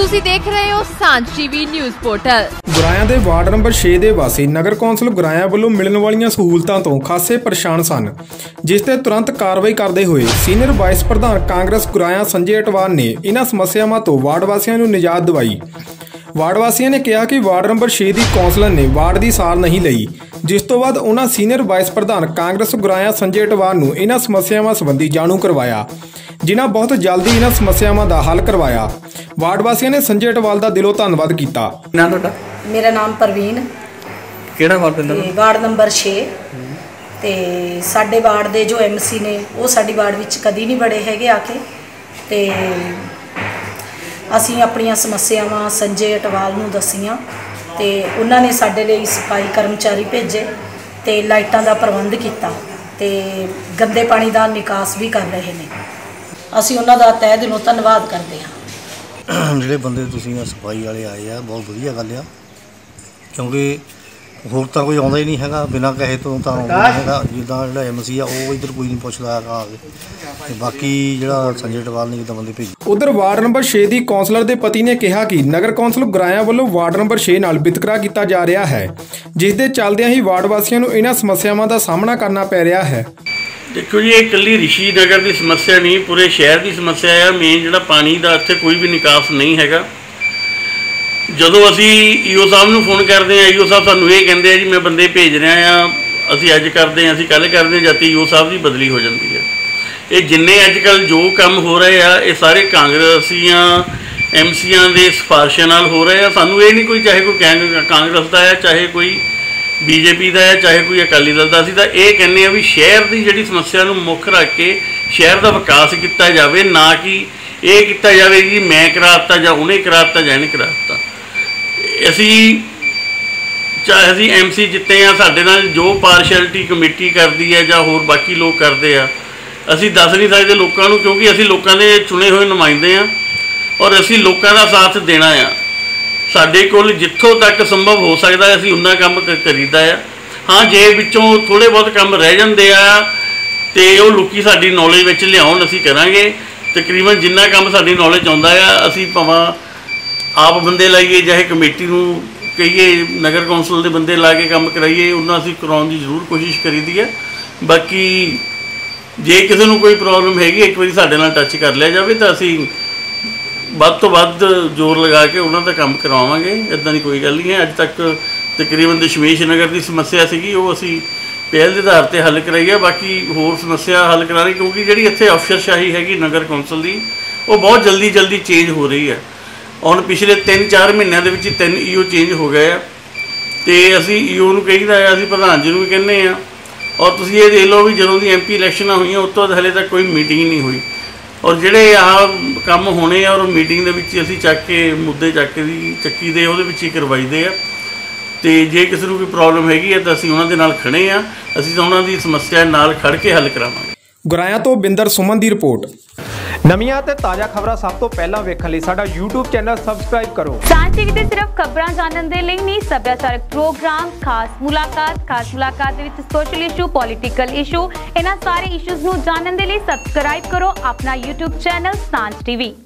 ਤੁਸੀਂ ਦੇਖ ਰਹੇ ਹੋ ਸਾਂਝੀਵੀ ਨਿਊਜ਼ ਪੋਰਟਲ। ਗੁਰਾਇਆ ਦੇ ਵਾਰਡ ਨੰਬਰ 6 ਦੇ ਵਾਸੀ ਨਗਰ ਕੌਂਸਲ ਗੁਰਾਇਆ ਵੱਲੋਂ ਮਿਲਣ ਵਾਲੀਆਂ ਸਹੂਲਤਾਂ ਤੋਂ ਖਾਸੇ ਪਰੇਸ਼ਾਨ ਸਨ, ਜਿਸ ਤੇ ਤੁਰੰਤ ਕਾਰਵਾਈ ਕਰਦੇ ਹੋਏ ਸੀਨੀਅਰ ਵਾਈਸ ਪ੍ਰਧਾਨ ਕਾਂਗਰਸ ਗੁਰਾਇਆ ਸੰਜੇ ਅਟਵਾਲ ਨੇ ਇਹਨਾਂ ਸਮੱਸਿਆਵਾਂ ਤੋਂ ਵਾਰਡ ਵਾਸੀਆਂ ਨੂੰ ਨਿਜਾਤ ਦਿਵਾਈ। ਵਾਰਡ ਵਾਸੀਆਂ ਨੇ ਕਿਹਾ ਕਿ ਵਾਰਡ ਨੰਬਰ 6 ਦੀ ਕੌਂਸਲਰ ਨੇ ਵਾਰਡ ਦੀ ਸਾਰ ਨਹੀਂ ਲਈ, ਜਿਸ ਤੋਂ ਬਾਅਦ ਉਹਨਾਂ ਸੀਨੀਅਰ ਵਾਈਸ ਪ੍ਰਧਾਨ ਕਾਂਗਰਸ ਗੁਰਾਇਆ ਸੰਜੇ ਅਟਵਾਲ ਨੂੰ ਇਹਨਾਂ ਸਮੱਸਿਆਵਾਂ ਸੰਬੰਧੀ ਜਾਣੂ ਕਰਵਾਇਆ, ਜਿਨ੍ਹਾਂ ਬਹੁਤ ਜਲਦੀ ਇਹਨਾਂ ਸਮੱਸਿਆਵਾਂ ਦਾ ਹੱਲ ਕਰਵਾਇਆ। वार्ड वासियों ने संजय अटवाल का दिलों धन्यवाद किया। मेरा नाम परवीन, वार्ड नंबर 6। तो साडे वार्ड के जो एम सी ने वो साडी वार्ड विच कदी नहीं बड़े है। आके तो असी अपन समस्यावान संजय अटवाल नूं दसियां, तो उन्होंने साडे लई सफाई कर्मचारी भेजे, तो लाइटां का प्रबंध किया, तो गंदे पानी का निकास भी कर रहे हैं। असी उन्होंने तहे दिलों धन्यवाद करते हैं। ਜਿਹੜੇ ਬੰਦੇ ਤੁਸੀਂ ਸਫਾਈ ਵਾਲੇ ਆਏ ਆ, ਬਹੁਤ ਵਧੀਆ ਗੱਲ ਆ, ਕਿਉਂਕਿ ਹੋਰ ਤਾਂ ਕੋਈ ਆਉਂਦਾ ਹੀ ਨਹੀਂ ਹੈਗਾ, ਬਿਨਾਂ ਕਹੇ ਤੋਂ ਤਾਂ ਆਉਂਦਾ ਹੈਗਾ। ਜਿੱਦਾਂ ਜਿਹੜਾ ਐਮ ਸੀ ਆ ਉਹ ਇੱਧਰ ਕੋਈ ਨਹੀਂ ਪੁੱਛਦਾ ਹੈਗਾ ਆ ਕੇ, ਬਾਕੀ ਜਿਹੜਾ ਸੰਜੇ ਅਟਵਾਲ ਨੇ ਜਿੱਦਾਂ ਬੰਦੇ ਭੇਜੇ। ਉਧਰ ਵਾਰਡ ਨੰਬਰ 6 ਦੀ ਕੌਂਸਲਰ ਦੇ ਪਤੀ ਨੇ ਕਿਹਾ ਕਿ ਨਗਰ ਕੌਂਸਲ ਗੁਰਾਇਆ ਵੱਲੋਂ ਵਾਰਡ ਨੰਬਰ 6 ਨਾਲ ਵਿਤਕਰਾ ਕੀਤਾ ਜਾ ਰਿਹਾ ਹੈ, ਜਿਸ ਦੇ ਚੱਲਦਿਆਂ ਹੀ ਵਾਰਡ ਵਾਸੀਆਂ ਨੂੰ ਇਹਨਾਂ ਸਮੱਸਿਆਵਾਂ ਦਾ ਸਾਹਮਣਾ ਕਰਨਾ ਪੈ ਰਿਹਾ ਹੈ। देखो जी, ये इकली ऋषि नगर की समस्या नहीं, पूरे शहर की समस्या है। मेन जिहड़ा पानी का इत्थे कोई भी निकास नहीं हैगा। जदों असी ईओ साहब नूं फोन करते हैं, ईओ साहब सानूं ये कहिंदे आ जी मैं बंदे भेज रहा आ, असी अज करते हैं, असी कल करते हैं, जाती ईओ साहब की बदली हो जाती है। ये जिन्ने अजकल जो काम हो रहे आ, ये सारे कांग्रसियां एमसीआं दे सिफारिशां नाल हो रहे आ। सानूं ये नहीं कोई, चाहे कोई कांग्रेस का है, चाहे कोई बीजेपी का है, चाहे कोई अकाली दल का। असी तो ये कहने भी शहर की जी समस्या मुख रख के शहर का विकास किया जाए, ना कि ये किया जाए जी मैं कराता या उन्हें कराता या इन्हें कराता। असी चाहे असी एम सी जिते हाँ, साढ़े नाल जो पार्शलिटी कमेटी करती है या होर बाकी लोग करते हैं, असी दस नहीं सकते लोगों को, क्योंकि असी लोगों के चुने हुए नुमाइंदे हाँ और असी लोगों का साथ देना है। साढ़े कोल जिथों तक संभव हो सकता है असी उन्ना काम करीदा है। हाँ, जे विचों थोड़े बहुत काम रह जाते हैं तो वो लोकी साडी नॉलेज विच लियाउण, असी करांगे। तकरीबन जिन्ना काम साडी नॉलेज आउंदा है असी भावें आप बंदे लाइए, चाहे कमेटी नूं कहिए, नगर कौंसल दे बंदे ला के काम कराइए, उन्ना असी कराउण दी जरूर कोशिश करीदी है। बाकी जे किसी नूं कोई प्रॉब्लम हैगी, एक वारी साडे नाल टच कर लिया जाए तो असी ਵੱਧ ਤੋਂ ਵੱਧ ਜ਼ੋਰ ਲਗਾ ਕੇ ਉਹਨਾਂ ਦਾ ਕੰਮ ਕਰਵਾਵਾਂਗੇ। ਇਦਾਂ ਦੀ ਕੋਈ ਗੱਲ ਨਹੀਂ ਹੈ। ਅੱਜ ਤੱਕ ਤਕਰੀਬਨ ਦਸ਼ਮੇਸ਼ ਨਗਰ ਦੀ ਸਮੱਸਿਆ ਸੀਗੀ, ਉਹ ਅਸੀਂ ਪਹਿਲ ਦੇ ਆਧਾਰ ਤੇ ਹੱਲ ਕਰਾਈ ਹੈ। ਬਾਕੀ ਹੋਰ ਸਮੱਸਿਆ ਹੱਲ ਕਰਾਣੀ, ਕਿਉਂਕਿ ਜਿਹੜੀ ਇੱਥੇ ਅਫਸਰਸ਼ਾਹੀ ਹੈਗੀ ਨਗਰ ਕੌਂਸਲ ਦੀ, ਉਹ ਬਹੁਤ ਜਲਦੀ ਚੇਂਜ ਹੋ ਰਹੀ ਹੈ। ਹੁਣ ਪਿਛਲੇ 3-4 ਮਹੀਨਿਆਂ ਦੇ ਵਿੱਚ 3 ਈਓ ਚੇਂਜ ਹੋ ਗਏ ਆ, ਤੇ ਅਸੀਂ ਈਓ ਨੂੰ ਕਹੀਦਾ ਹੈ, ਅਸੀਂ ਪ੍ਰਧਾਨ ਜੀ ਨੂੰ ਵੀ ਕਹਿੰਦੇ ਆ। ਔਰ ਤੁਸੀਂ ਇਹ ਦੇਖ ਲਓ ਵੀ ਜਦੋਂ ਦੀ ਐਮਪੀ ਇਲੈਕਸ਼ਨਾਂ ਹੋਈਆਂ ਉਸ ਤੋਂ ਬਾਅਦ ਹਲੇ ਤੱਕ ਕੋਈ ਮੀਟਿੰਗ ਨਹੀਂ ਹੋਈ। और जोड़े आह काम होने और मीटिंग असी चक के मुद्दे चक्की दे ही करवाई दे। तो जे किसी को कोई प्रॉब्लम हैगी है तो असी उन्होंने नाल खड़े हाँ, असी तो उन्हों की समस्या नाल खड़ के हल करावांगे। गुराया तो बिंदर सुमन की रिपोर्ट। नवीं ते ताज़ा खबर सब तो पहला वेखण लई साडा YouTube चैनल सबसक्राइब करो। साझ टीवी ते सिर्फ खबरां जानन दे लई नहीं, सभ्याचारक प्रोग्राम, खास मुलाकात विच सोशल इशू, पॉलिटिकल इशू, इन्हां सारे इशूज़ नूं जानन दे लई सबसक्राइब करो अपना YouTube चैनल सांझ टीवी।